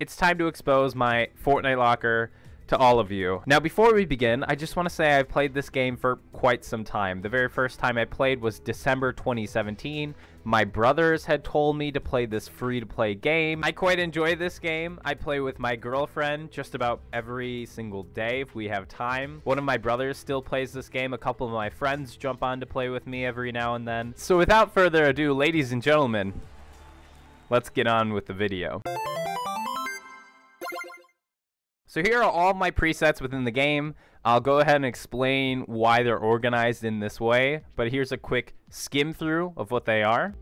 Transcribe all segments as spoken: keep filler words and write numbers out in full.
it's time to expose my Fortnite locker to all of you. Now, before we begin, I just want to say I've played this game for quite some time. The very first time I played was December twenty seventeen. My brothers had told me to play this free-to-play game. I quite enjoy this game. I play with my girlfriend just about every single day if we have time. One of my brothers still plays this game. A couple of my friends jump on to play with me every now and then. So without further ado, ladies and gentlemen, let's get on with the video. So here are all my presets within the game. I'll go ahead and explain why they're organized in this way, but here's a quick skim through of what they are.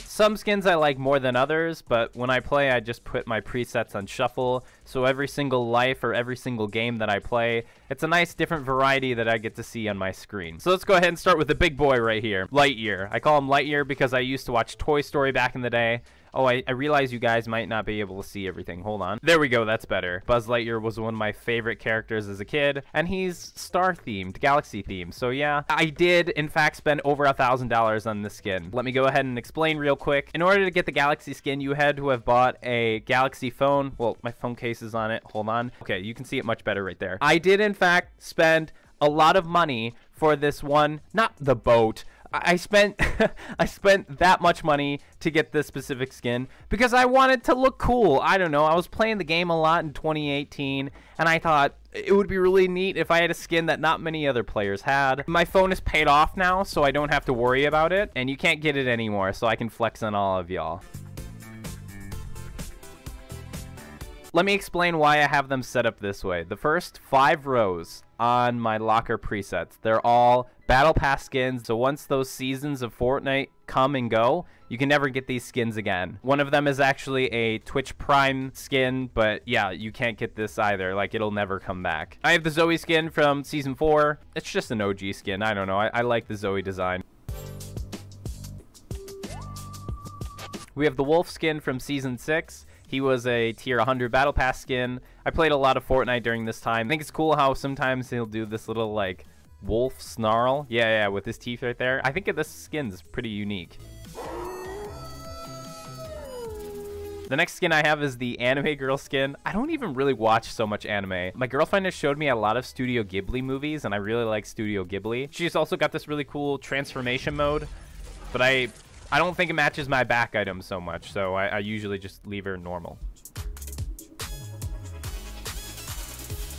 Some skins I like more than others, but when I play, I just put my presets on shuffle. So every single life or every single game that I play, it's a nice different variety that I get to see on my screen. So let's go ahead and start with the big boy right here, Lightyear. I call him Lightyear because I used to watch Toy Story back in the day. Oh, I, I realize you guys might not be able to see everything. Hold on. There we go. That's better. Buzz Lightyear was one of my favorite characters as a kid, and he's star-themed, galaxy-themed. So yeah, I did, in fact, spend over a thousand dollars on this skin. Let me go ahead and explain real quick. In order to get the galaxy skin, you had to have bought a galaxy phone. Well, my phone case is on it. Hold on. Okay, you can see it much better right there. I did, in fact, spend a lot of money for this one. Not the boat. I spent I spent that much money to get this specific skin because I wanted to look cool. I don't know. I was playing the game a lot in twenty eighteen, and I thought it would be really neat if I had a skin that not many other players had. My phone is paid off now, so I don't have to worry about it, and you can't get it anymore, so I can flex on all of y'all. Let me explain why I have them set up this way. The first five rows on my locker presets, they're all battle pass skins, so once those seasons of Fortnite come and go, you can never get these skins again. One of them is actually a Twitch Prime skin, but yeah, you can't get this either. Like, it'll never come back. I have the Zoe skin from season four. It's just an O G skin. I don't know. I, I like the Zoe design. We have the Wolf skin from season six. He was a tier one hundred battle pass skin. I played a lot of Fortnite during this time. I think it's cool how sometimes he'll do this little like wolf snarl. Yeah, yeah, with his teeth right there. I think this skin is pretty unique. The next skin I have is the anime girl skin. I don't even really watch so much anime. My girlfriend has showed me a lot of Studio Ghibli movies, and I really like Studio Ghibli. She's also got this really cool transformation mode, but I... I don't think it matches my back item so much, so I, I usually just leave her normal.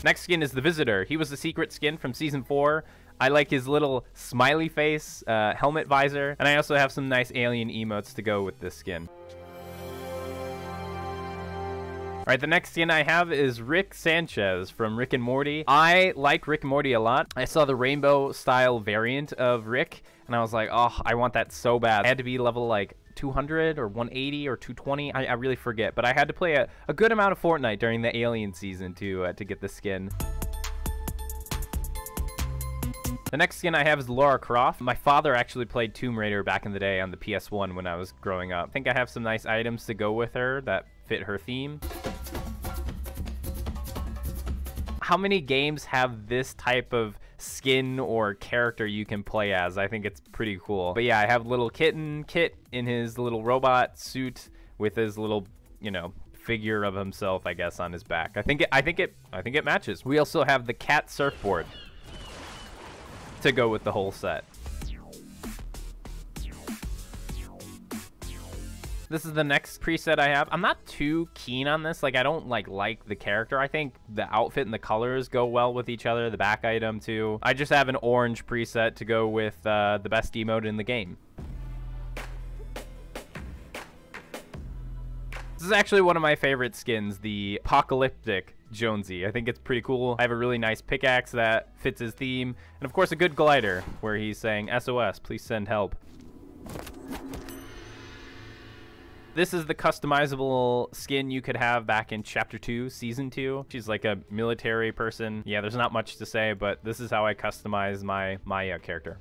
Next skin is the Visitor. He was the secret skin from season four. I like his little smiley face, uh, helmet visor, and I also have some nice alien emotes to go with this skin. All right, the next skin I have is Rick Sanchez from Rick and Morty. I like Rick and Morty a lot. I saw the rainbow style variant of Rick, and I was like, oh, I want that so bad. I had to be level like two hundred or one eighty or two twenty. I, I really forget, but I had to play a, a good amount of Fortnite during the Alien season to, uh, to get this skin. The next skin I have is Lara Croft. My father actually played Tomb Raider back in the day on the P S one when I was growing up. I think I have some nice items to go with her that fit her theme. How many games have this type of skin or character you can play as? I think it's pretty cool. But yeah, I have little kitten Kit in his little robot suit with his little, you know, figure of himself, I guess, on his back. I think it, I think it, I think it matches. We also have the cat surfboard to go with the whole set. This is the next preset I have. I'm not too keen on this. Like, I don't like like the character. I think the outfit and the colors go well with each other. The back item too. I just have an orange preset to go with uh, the best emote in the game. This is actually one of my favorite skins, the apocalyptic Jonesy. I think it's pretty cool. I have a really nice pickaxe that fits his theme, and of course a good glider where he's saying S O S, please send help. This is the customizable skin you could have back in Chapter two, Season two. She's like a military person. Yeah, there's not much to say, but this is how I customize my Maya character.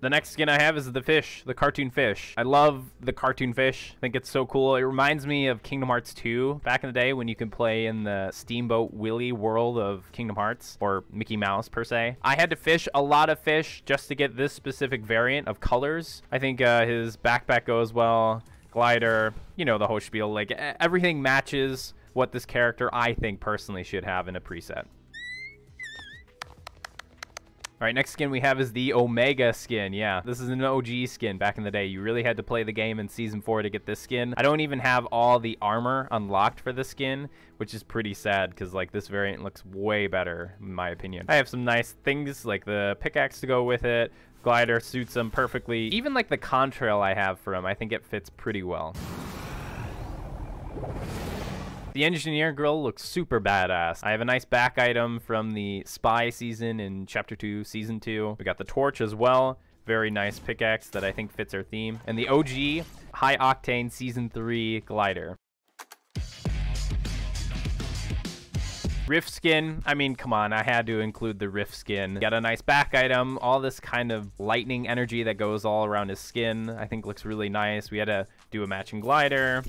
The next skin I have is the fish, the cartoon fish. I love the cartoon fish. I think it's so cool. It reminds me of Kingdom Hearts two back in the day when you could play in the Steamboat Willie world of Kingdom Hearts, or Mickey Mouse per se. I had to fish a lot of fish just to get this specific variant of colors. I think uh, his backpack goes well, glider, you know, the whole spiel. Like, everything matches what this character, I think, personally should have in a preset. All right, next skin we have is the Omega skin. Yeah, this is an O G skin back in the day. You really had to play the game in Season four to get this skin. I don't even have all the armor unlocked for this skin, which is pretty sad because, like, this variant looks way better, in my opinion. I have some nice things, like the pickaxe to go with it. Glider suits him perfectly. Even, like, the contrail I have for him, I think it fits pretty well. The engineer girl looks super badass. I have a nice back item from the spy season in chapter two season two. We got the torch as well, very nice pickaxe that I think fits our theme, and the O G high octane season three glider. Rift skin, I mean, come on, I had to include the Rift skin. Got a nice back item, all this kind of lightning energy that goes all around his skin, I think looks really nice. We had to do a matching glider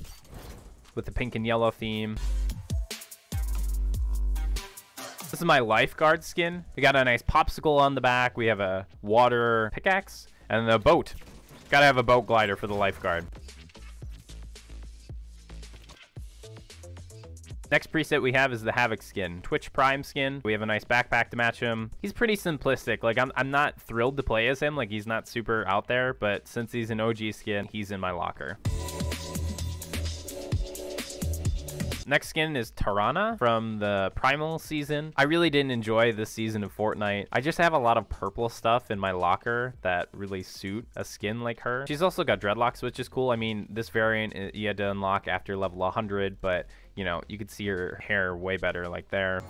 with the pink and yellow theme. This is my lifeguard skin. We got a nice popsicle on the back. We have a water pickaxe and a boat. Gotta have a boat glider for the lifeguard. Next preset we have is the Havoc skin, Twitch Prime skin. We have a nice backpack to match him. He's pretty simplistic. Like, I'm, I'm not thrilled to play as him. Like, he's not super out there, but since he's an O G skin, he's in my locker. Next skin is Tarana from the Primal season. I really didn't enjoy this season of Fortnite. I just have a lot of purple stuff in my locker that really suit a skin like her. She's also got dreadlocks, which is cool. I mean, this variant you had to unlock after level one hundred, but, you know, you could see her hair way better like there.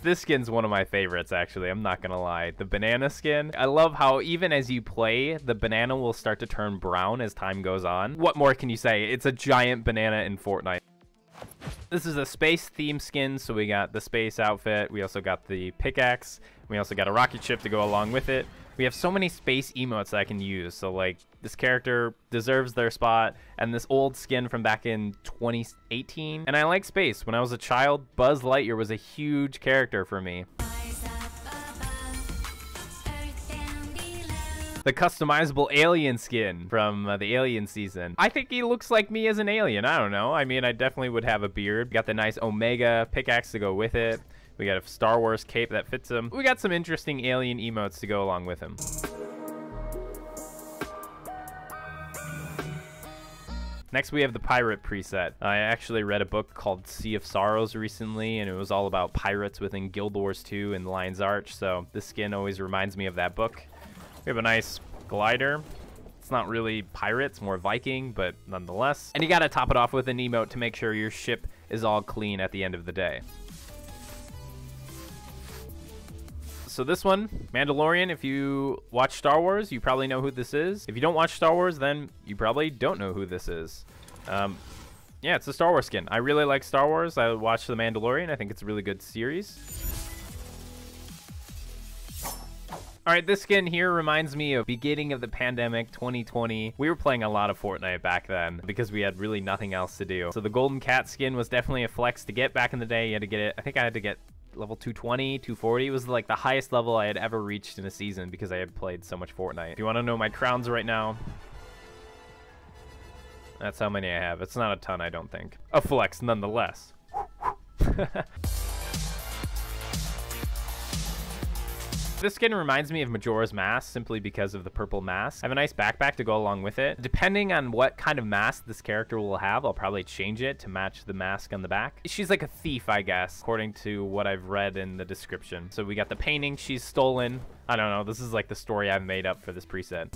This skin's one of my favorites, actually. I'm not gonna lie. The banana skin. I love how even as you play, the banana will start to turn brown as time goes on. What more can you say? It's a giant banana in Fortnite. This is a space theme skin, so we got the space outfit. We also got the pickaxe. We also got a rocket ship to go along with it. We have so many space emotes that I can use. So, like, this character deserves their spot, and this old skin from back in twenty eighteen. And I like space. When I was a child, Buzz Lightyear was a huge character for me. The customizable alien skin from uh, the alien season. I think he looks like me as an alien. I don't know. I mean, I definitely would have a beard. We got the nice Omega pickaxe to go with it. We got a Star Wars cape that fits him. We got some interesting alien emotes to go along with him. Next, we have the pirate preset. I actually read a book called Sea of Sorrows recently, and it was all about pirates within Guild Wars two and Lion's Arch, so this skin always reminds me of that book. We have a nice glider. It's not really pirate, it's more Viking, but nonetheless. And you gotta top it off with an emote to make sure your ship is all clean at the end of the day. So this one, Mandalorian, if you watch Star Wars, you probably know who this is. If you don't watch Star Wars, then you probably don't know who this is. Um, yeah, it's a Star Wars skin. I really like Star Wars. I watched The Mandalorian. I think it's a really good series. All right, this skin here reminds me of beginning of the pandemic, twenty twenty. We were playing a lot of Fortnite back then because we had really nothing else to do. So the Golden Cat skin was definitely a flex to get back in the day. You had to get it. I think I had to get level two twenty, two forty. It was like the highest level I had ever reached in a season because I had played so much Fortnite. If you want to know my crowns right now, that's how many I have. It's not a ton, I don't think. A flex nonetheless. This skin reminds me of Majora's Mask simply because of the purple mask. I have a nice backpack to go along with it. Depending on what kind of mask this character will have, I'll probably change it to match the mask on the back. She's like a thief, I guess, according to what I've read in the description. So we got the painting she's stolen. I don't know. This is like the story I've made up for this preset.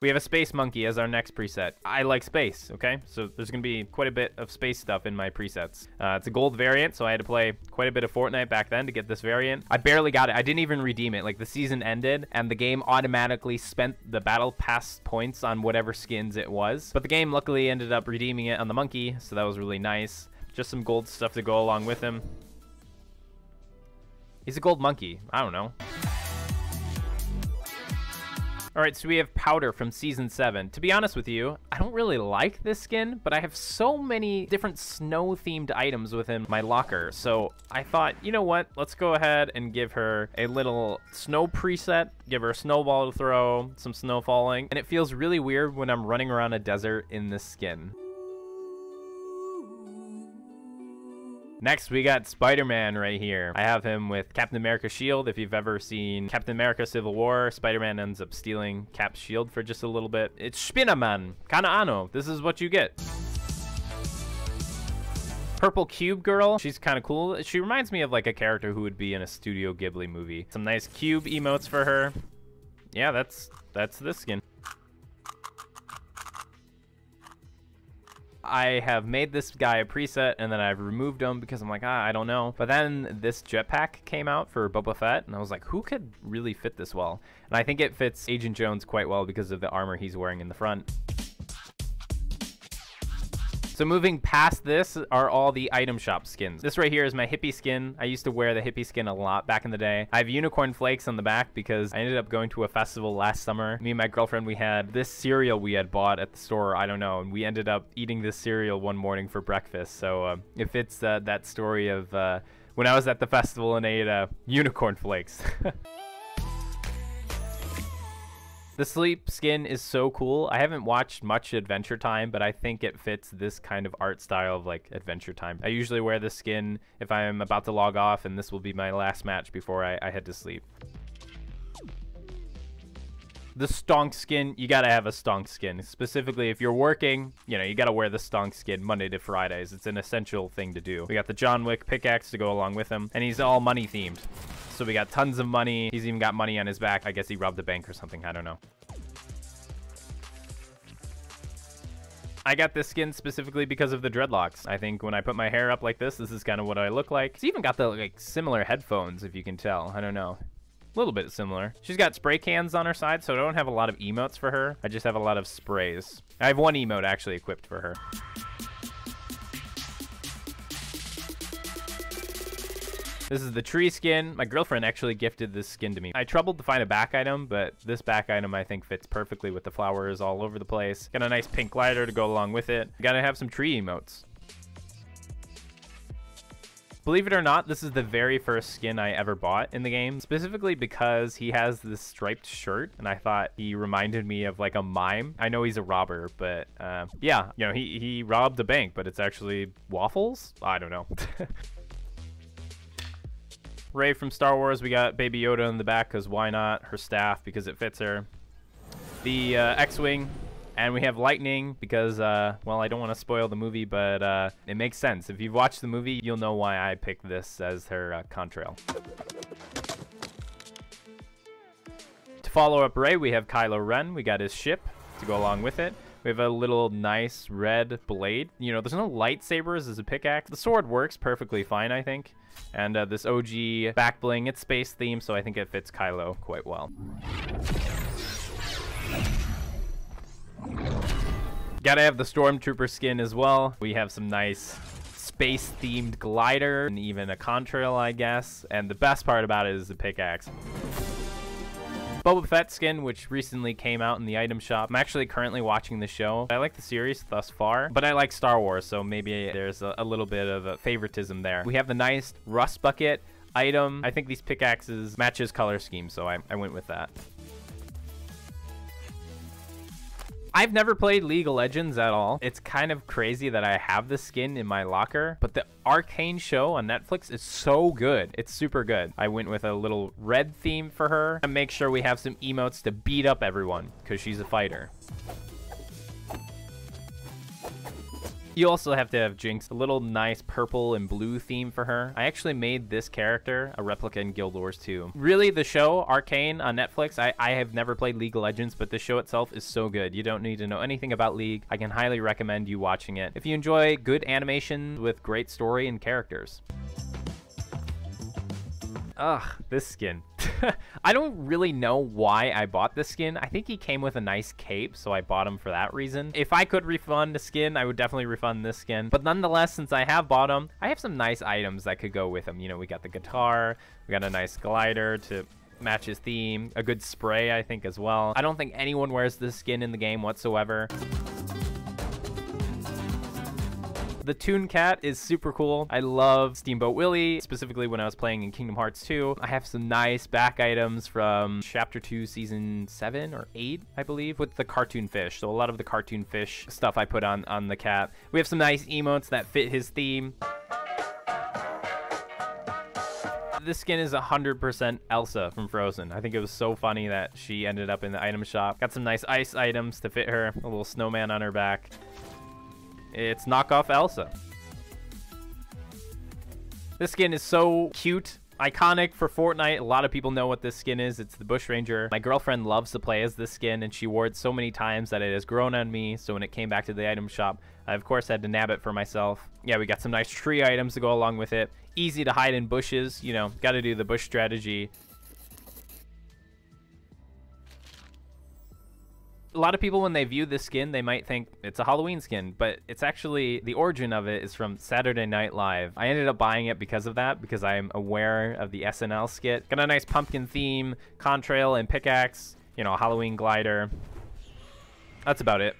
We have a space monkey as our next preset. I like space, okay? So there's gonna be quite a bit of space stuff in my presets. Uh, it's a gold variant, so I had to play quite a bit of Fortnite back then to get this variant. I barely got it. I didn't even redeem it. Like, the season ended, and the game automatically spent the battle pass points on whatever skins it was. But the game luckily ended up redeeming it on the monkey, so that was really nice. Just some gold stuff to go along with him. He's a gold monkey. I don't know. Alright, so we have Powder from Season seven. To be honest with you, I don't really like this skin, but I have so many different snow-themed items within my locker. So I thought, you know what? Let's go ahead and give her a little snow preset, give her a snowball to throw, some snow falling. And it feels really weird when I'm running around a desert in this skin. Next, we got Spider-Man right here. I have him with Captain America's shield. If you've ever seen Captain America Civil War, Spider-Man ends up stealing Cap's shield for just a little bit. It's Spider-Man, Kanaano. This is what you get. Purple Cube Girl. She's kind of cool. She reminds me of like a character who would be in a Studio Ghibli movie. Some nice cube emotes for her. Yeah, that's, that's this skin. I have made this guy a preset and then I've removed him because I'm like, ah, I don't know. But then this jetpack came out for Boba Fett and I was like, who could really fit this well? And I think it fits Agent Jones quite well because of the armor he's wearing in the front. So moving past this are all the item shop skins. This right here is my hippie skin. I used to wear the hippie skin a lot back in the day. I have unicorn flakes on the back because I ended up going to a festival last summer. Me and my girlfriend, we had this cereal we had bought at the store, I don't know, and we ended up eating this cereal one morning for breakfast. So uh, it fits uh, that story of uh, when I was at the festival and ate uh, unicorn flakes. The sleep skin is so cool. I haven't watched much Adventure Time, but I think it fits this kind of art style of like Adventure Time. I usually wear this skin if I'm about to log off, and this will be my last match before I, I head to sleep. The stonk skin, you gotta have a stonk skin. Specifically, if you're working, you know, you gotta wear the stonk skin Monday to Fridays. It's an essential thing to do. We got the John Wick pickaxe to go along with him, and he's all money themed. So we got tons of money. He's even got money on his back. I guess he robbed a bank or something. I don't know. I got this skin specifically because of the dreadlocks. I think when I put my hair up like this, this is kind of what I look like. It's even got the like similar headphones, if you can tell. I don't know. A little bit similar. She's got spray cans on her side, so I don't have a lot of emotes for her. I just have a lot of sprays. I have one emote actually equipped for her. This is the tree skin. My girlfriend actually gifted this skin to me. I troubled to find a back item, but this back item I think fits perfectly with the flowers all over the place. Got a nice pink glider to go along with it. Gotta have some tree emotes. Believe it or not, this is the very first skin I ever bought in the game, specifically because he has this striped shirt, and I thought he reminded me of like a mime. I know he's a robber, but uh, yeah, you know, he, he robbed a bank, but it's actually waffles? I don't know. Rey from Star Wars, we got Baby Yoda in the back because why not? Her staff because it fits her. The uh, X-Wing, and we have Lightning because, uh, well, I don't want to spoil the movie, but uh, it makes sense. If you've watched the movie, you'll know why I picked this as her uh, contrail. To follow up Rey, we have Kylo Ren. We got his ship to go along with it. We have a little nice red blade. You know, there's no lightsabers as a pickaxe. The sword works perfectly fine, I think. And uh, this O G back bling, it's space themed, so I think it fits Kylo quite well. Gotta have the Stormtrooper skin as well. We have some nice space themed glider and even a contrail, I guess. And the best part about it is the pickaxe. Boba Fett skin, which recently came out in the item shop. I'm actually currently watching the show. I like the series thus far, but I like Star Wars, so maybe there's a, a little bit of a favoritism there. We have the nice rust bucket item. I think these pickaxes match his color scheme, so I, I went with that. I've never played League of Legends at all. It's kind of crazy that I have this skin in my locker, but the Arcane show on Netflix is so good. It's super good. I went with a little red theme for her and make sure we have some emotes to beat up everyone because she's a fighter. You also have to have Jinx, a little nice purple and blue theme for her. I actually made this character a replica in Guild Wars two. Really, the show, Arcane, on Netflix, I, I have never played League of Legends, but the show itself is so good. You don't need to know anything about League. I can highly recommend you watching it if you enjoy good animation with great story and characters. Ugh, this skin. I don't really know why I bought this skin. I think he came with a nice cape, so I bought him for that reason. If I could refund a skin, I would definitely refund this skin. But nonetheless, since I have bought him, I have some nice items that could go with him. You know, we got the guitar, we got a nice glider to match his theme, a good spray, I think, as well. I don't think anyone wears this skin in the game whatsoever. The Toon Cat is super cool. I love Steamboat Willie, specifically when I was playing in Kingdom Hearts two. I have some nice back items from Chapter two, Season seven or eight, I believe, with the cartoon fish. So a lot of the cartoon fish stuff I put on, on the cat. We have some nice emotes that fit his theme. This skin is one hundred percent Elsa from Frozen. I think it was so funny that she ended up in the item shop. Got some nice ice items to fit her, a little snowman on her back. It's knockoff Elsa. This skin is so cute. Iconic for Fortnite. A lot of people know what this skin is. It's the Bush Ranger. My girlfriend loves to play as this skin, and she wore it so many times that it has grown on me. So when it came back to the item shop, I, of course, had to nab it for myself. Yeah, we got some nice tree items to go along with it. Easy to hide in bushes. You know, got to do the bush strategy. A lot of people, when they view this skin, they might think it's a Halloween skin, but it's actually, the origin of it is from Saturday Night Live. I ended up buying it because of that, because I'm aware of the S N L skit. Got a nice pumpkin theme, contrail and pickaxe, you know, Halloween glider. That's about it.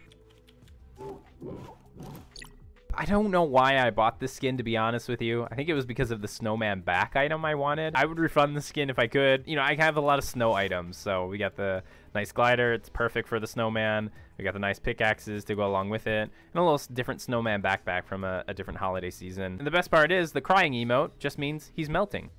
I don't know why I bought this skin, to be honest with you. I think it was because of the snowman back item I wanted. I would refund the skin if I could. You know, I have a lot of snow items, so we got the nice glider. It's perfect for the snowman. We got the nice pickaxes to go along with it, and a little different snowman backpack from a, a different holiday season. And the best part is the crying emote just means he's melting.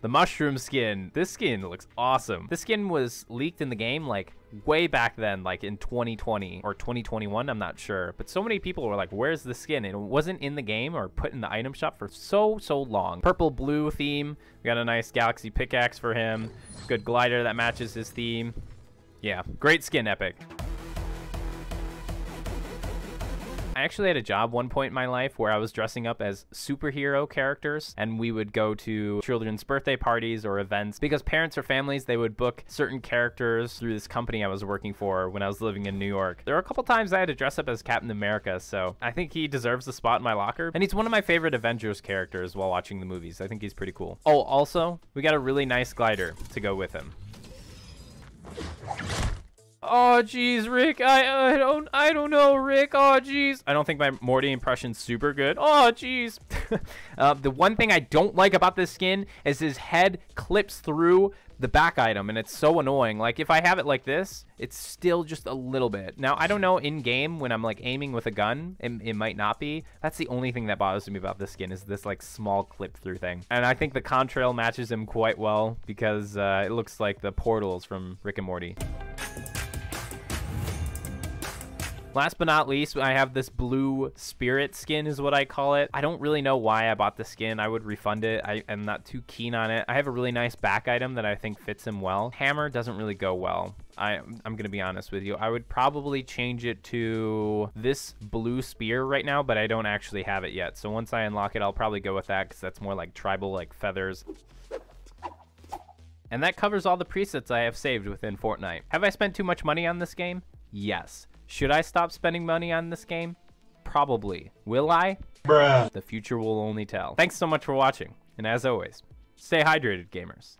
The mushroom skin. This skin looks awesome. This skin was leaked in the game like way back then, like in twenty twenty or twenty twenty-one, I'm not sure. But so many people were like, where's the skin? And it wasn't in the game or put in the item shop for so, so long. Purple blue theme. We got a nice galaxy pickaxe for him. Good glider that matches his theme. Yeah, great skin, Epic. I actually had a job one point in my life where I was dressing up as superhero characters, and we would go to children's birthday parties or events because parents or families, they would book certain characters through this company I was working for when I was living in New York. There were a couple times I had to dress up as Captain America, so I think he deserves a spot in my locker, and he's one of my favorite Avengers characters while watching the movies. I think he's pretty cool. Oh, also, we got a really nice glider to go with him. Oh jeez, Rick, I, I don't I don't know, Rick. Oh jeez. I don't think my Morty impression's super good. Oh jeez. uh, the one thing I don't like about this skin is his head clips through the back item, and it's so annoying. Like, if I have it like this, it's still just a little bit. Now, I don't know, in game when I'm like aiming with a gun, it, it might not be. That's the only thing that bothers me about this skin, is this like small clip through thing. And I think the contrail matches him quite well because uh, it looks like the portals from Rick and Morty. Last but not least, I have this blue spirit skin is what I call it. I don't really know why I bought the skin. I would refund it. I am not too keen on it. I have a really nice back item that I think fits him well. Hammer doesn't really go well. I, I'm going to be honest with you. I would probably change it to this blue spear right now, but I don't actually have it yet. So once I unlock it, I'll probably go with that because that's more like tribal, like feathers. And that covers all the presets I have saved within Fortnite. Have I spent too much money on this game? Yes. Should I stop spending money on this game? Probably. Will I? Bruh. The future will only tell. Thanks so much for watching. And as always, stay hydrated, gamers.